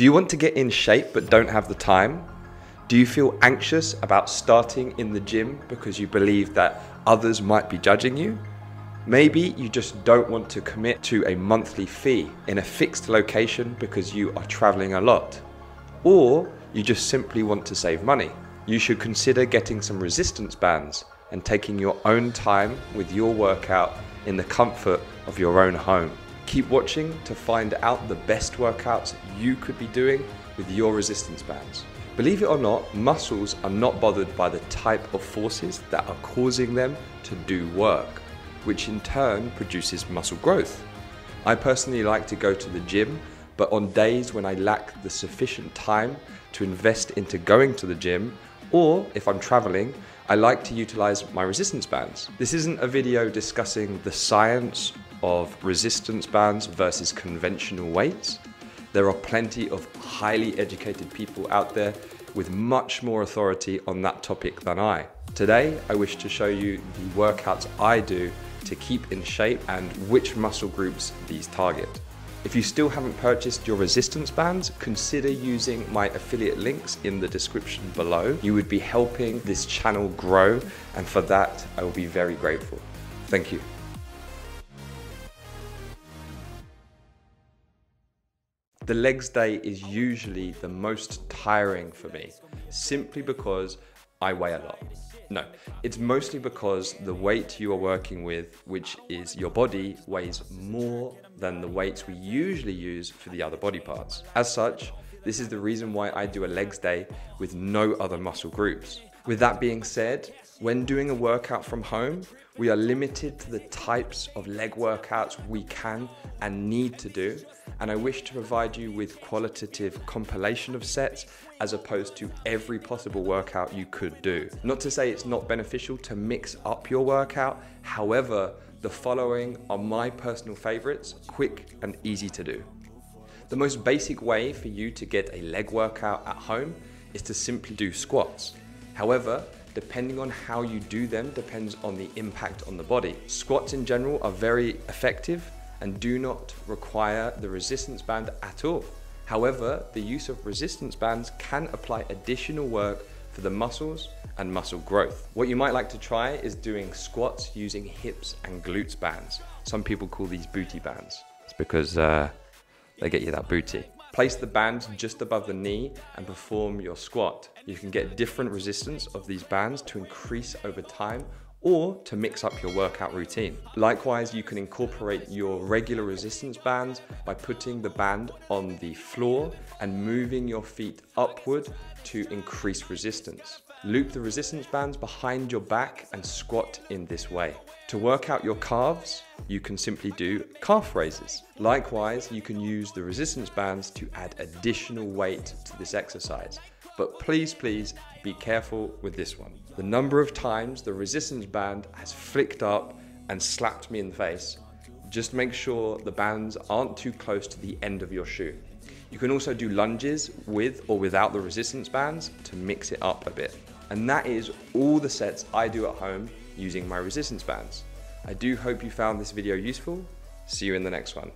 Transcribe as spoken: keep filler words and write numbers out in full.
Do you want to get in shape but don't have the time? Do you feel anxious about starting in the gym because you believe that others might be judging you? Maybe you just don't want to commit to a monthly fee in a fixed location because you are traveling a lot. Or you just simply want to save money. You should consider getting some resistance bands and taking your own time with your workout in the comfort of your own home. Keep watching to find out the best workouts you could be doing with your resistance bands. Believe it or not, muscles are not bothered by the type of forces that are causing them to do work, which in turn produces muscle growth. I personally like to go to the gym, but on days when I lack the sufficient time to invest into going to the gym, or if I'm traveling, I like to utilize my resistance bands. This isn't a video discussing the science of resistance bands versus conventional weights. There are plenty of highly educated people out there with much more authority on that topic than I. Today, I wish to show you the workouts I do to keep in shape and which muscle groups these target. If you still haven't purchased your resistance bands, consider using my affiliate links in the description below. You would be helping this channel grow, and for that, I will be very grateful. Thank you. The legs day is usually the most tiring for me, simply because I weigh a lot. No, it's mostly because the weight you are working with, which is your body, weighs more than the weights we usually use for the other body parts. As such, this is the reason why I do a legs day with no other muscle groups. With that being said, when doing a workout from home, we are limited to the types of leg workouts we can and need to do, and I wish to provide you with qualitative compilation of sets as opposed to every possible workout you could do. Not to say it's not beneficial to mix up your workout, however, the following are my personal favorites, quick and easy to do. The most basic way for you to get a leg workout at home is to simply do squats. However, depending on how you do them depends on the impact on the body. Squats in general are very effective and do not require the resistance band at all. However, the use of resistance bands can apply additional work for the muscles and muscle growth. What you might like to try is doing squats using hips and glutes bands. Some people call these booty bands. It's because uh, they get you that booty. Place the bands just above the knee and perform your squat. You can get different resistance of these bands to increase over time or to mix up your workout routine. Likewise, you can incorporate your regular resistance bands by putting the band on the floor and moving your feet upward to increase resistance. Loop the resistance bands behind your back and squat in this way. To work out your calves, you can simply do calf raises. Likewise, you can use the resistance bands to add additional weight to this exercise. But please, please be careful with this one. The number of times the resistance band has flicked up and slapped me in the face, just make sure the bands aren't too close to the end of your shoe. You can also do lunges with or without the resistance bands to mix it up a bit. And that is all the sets I do at home using my resistance bands. I do hope you found this video useful. See you in the next one.